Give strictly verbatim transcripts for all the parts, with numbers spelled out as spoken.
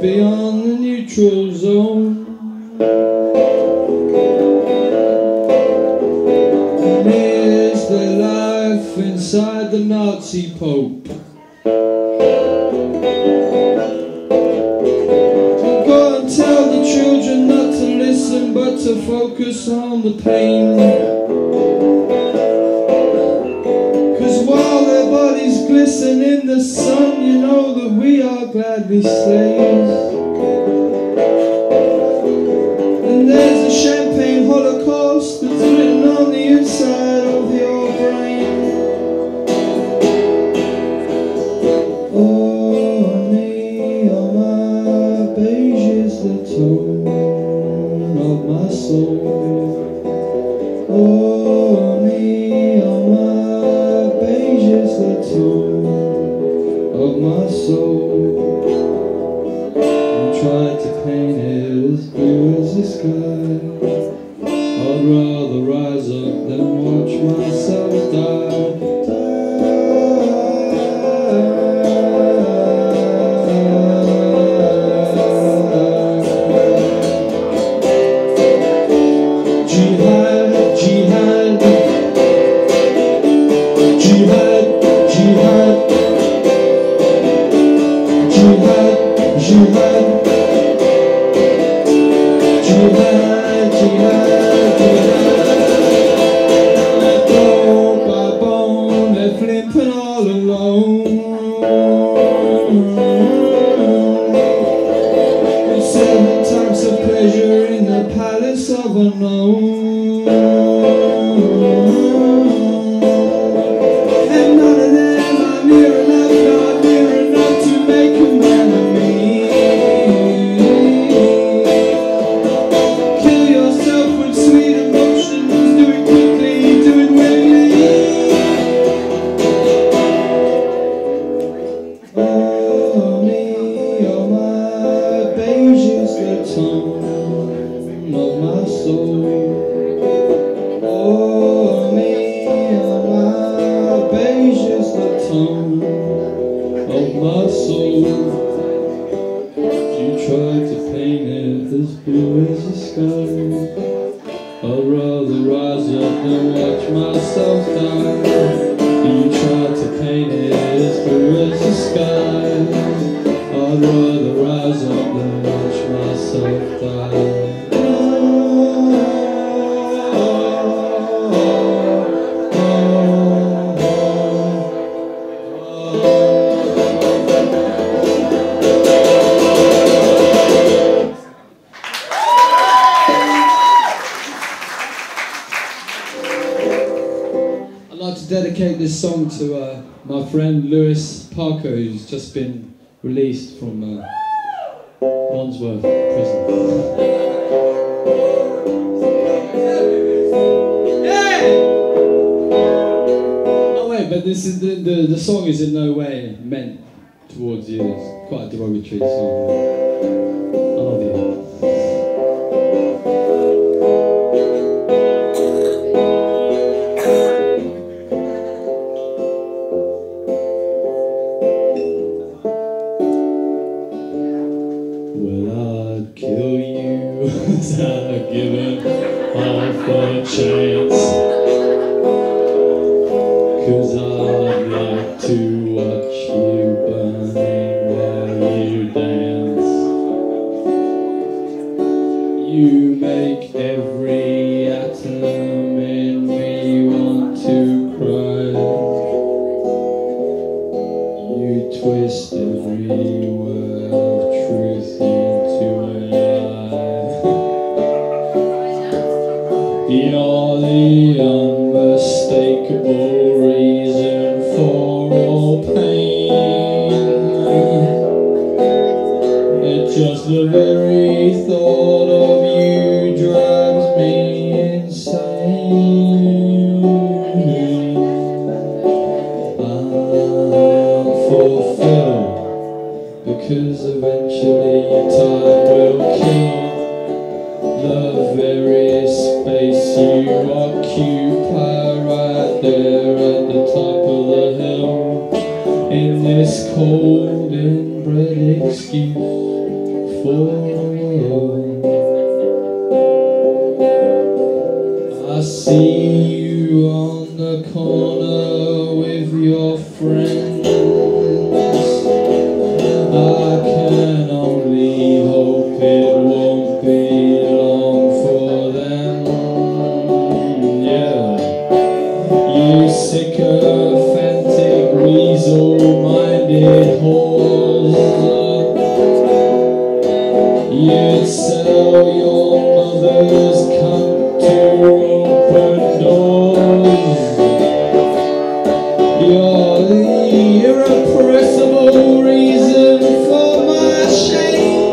beyond the neutral zone. And here's their life inside the Nazi Pope. And go and tell the children not to listen but to focus on the pain. Listen in the sun, you know that we are gladly slaves. And there's a champagne holocaust that's written on the inside of your brain. Oh me, oh my, beige is the tone of my soul. Oh me, oh my, beige is the tone of my soul. I'm trying to paint it as blue as the sky. I'd rather rise up than watch myself die. Die. Jihad, jihad, jihad, jihad. Jihad, jihad, jihad, jihad. Bone by bone, they're flipping all alone. With seven types of pleasure in the palace of unknown. And none of them are near enough, not near enough to make a man of me. Oh me, oh my, beige is the tone of my soul. You tried to paint it as blue as the sky. I'd rather rise up than watch myself die. You tried to paint it as blue as the sky. I'd rather rise up than watch myself die. Dedicate this song to uh, my friend Lewis Parker, who's just been released from uh, Wandsworth prison. Yeah! Oh wait, but this is the, the the song is in no way meant towards you. It's quite a derogatory song. I love you. I've given half a chance, cause I'd like to watch you burning while you dance. You make every atom in me want to cry. You twist every word of truth into a lie. You're the unmistakable reason for all pain. It's just the very thought of you drives me insane. I'm fulfilled because eventually time will kill the very space you occupy right there at the top of the hill. In this cold and bread excuse, before. I see you on the corner with your friends. I can only hope it won't be long for them. Yeah, you sycophantic, weasel-minded whores. You'd sell your mother's cunt to open doors. You're the irrepressible reason for my shame.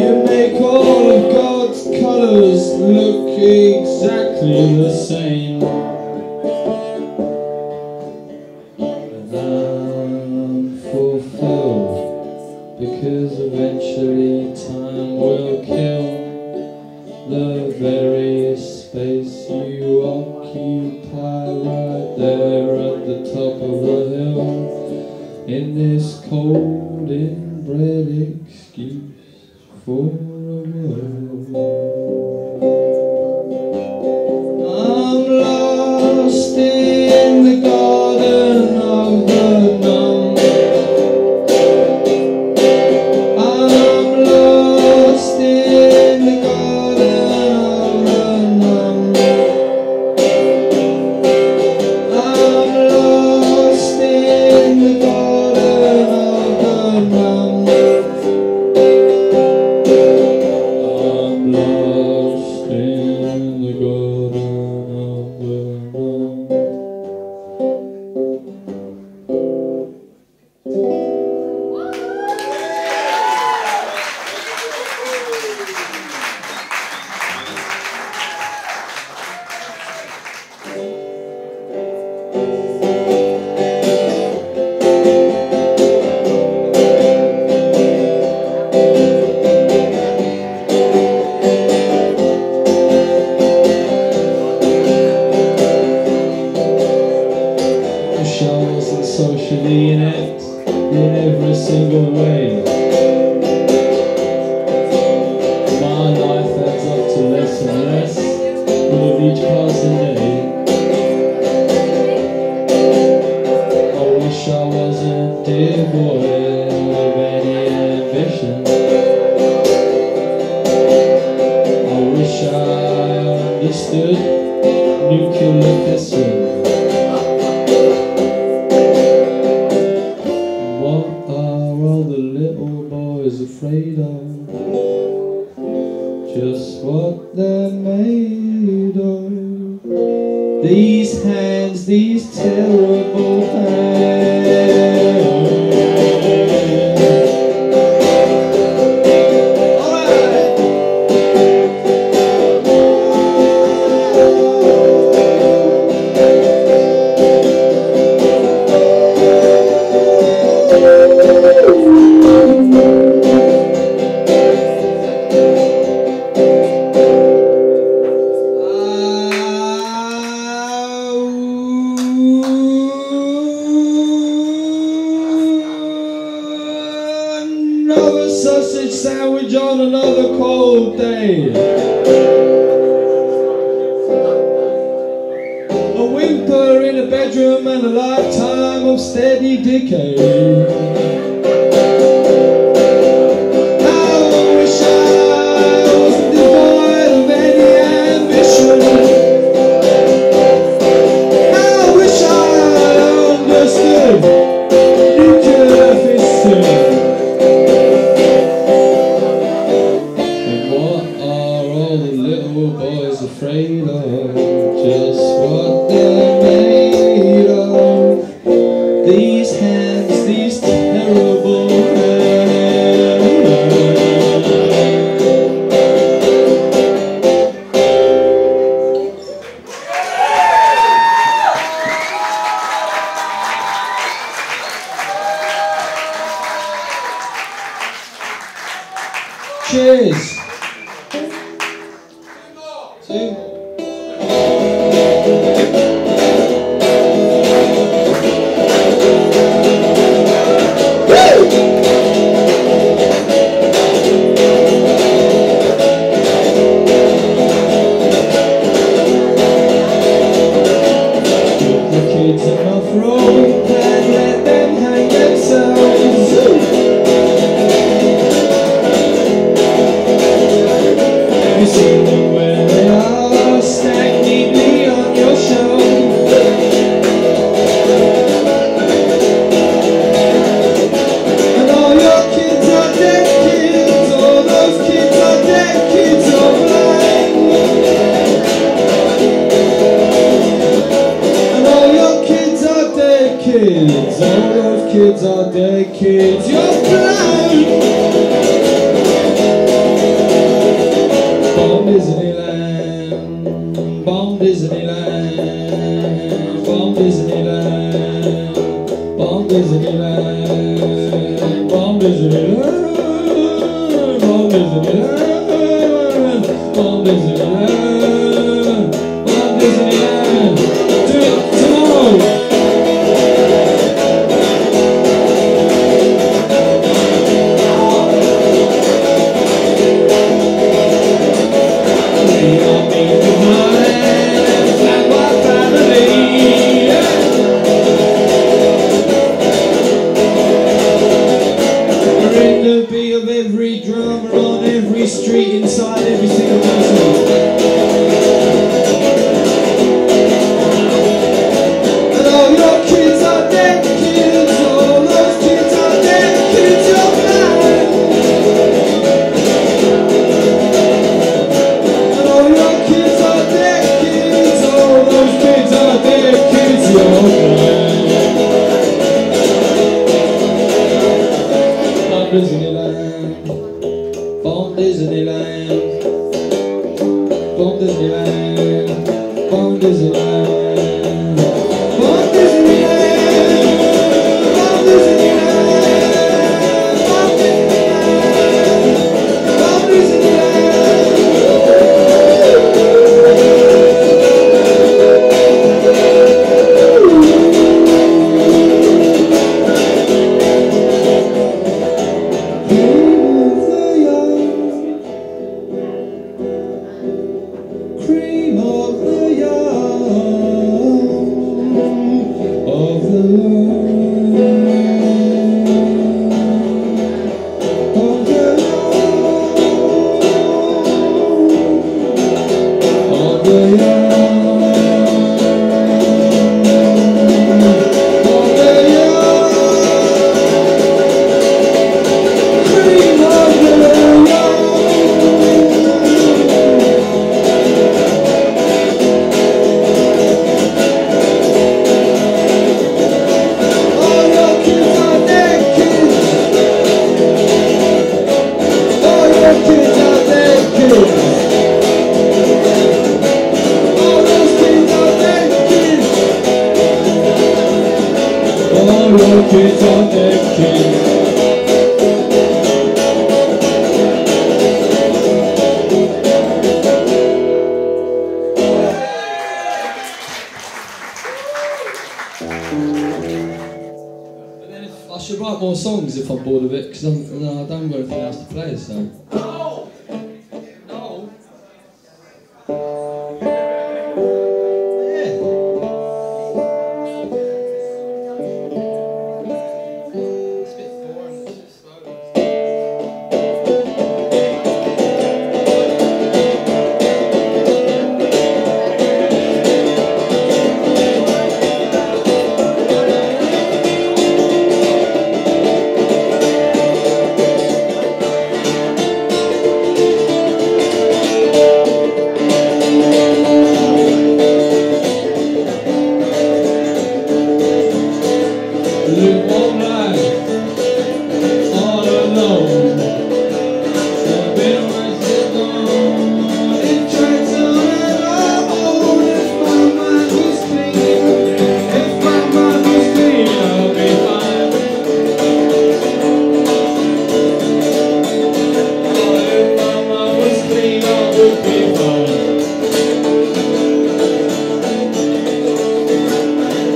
You make all of God's colours look exactly the same. Because eventually time will kill the very space you occupy right there at the top of the hill. In this cold inbred excuse for a will, I'm lost in the garden of the night. Socially inept in every single way. My life adds up to less and less with each passing day. I wish I wasn't devoid of any ambition. I wish I understood nuclear fission. Afraid of just what they're made of. These hands, these terrible hands. Another sausage sandwich on another cold day. A whimper in a bedroom and a lifetime of steady decay. I wish I was devoid of any ambition. I wish I understood. Afraid of just what they're made of. These hands, these terrible hands. Cheers. Two. Woo! Kids, all those kids are dead kids, you're blind! Bomb Disneyland, bomb Disneyland, bomb Disneyland, bomb Disneyland, bomb Disneyland, bomb Disneyland, bomb Disneyland, bomb Disneyland, do it tomorrow! Street inside every single person. And all your kids are dead kids, all those kids are dead kids, you're blind. And all your kids are dead kids, all those kids are dead kids, you're blind. Not busy. Kids are dead kids. But then if, I should write more songs if I'm bored of it, because no, I don't got anything else to play, so... No! No!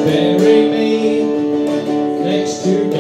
Bury me next to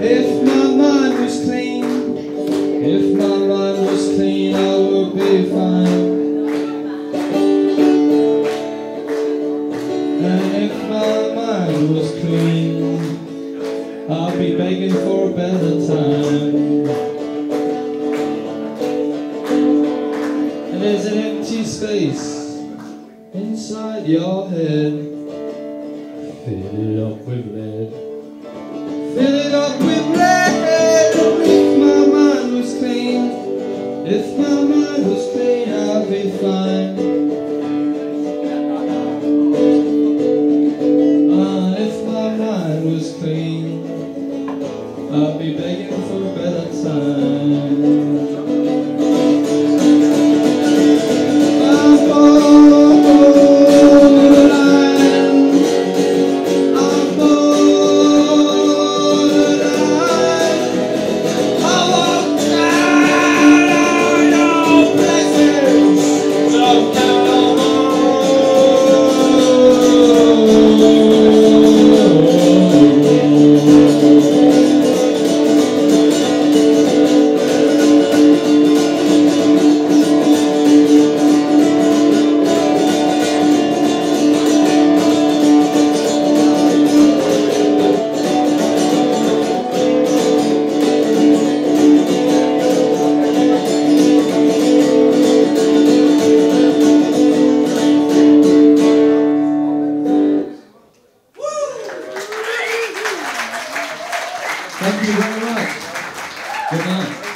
If my mind was clean, if my mind was clean, I would be fine. And if my mind was clean, I'd be begging for a better time. And there's an empty space inside your head. Fill it up with lead. Fill it up with lead. If my mind was clean, if my mind was clean, I'd be fine. Ah, if my mind was clean, I'd be begging for a better time. Thank you very much. Good night.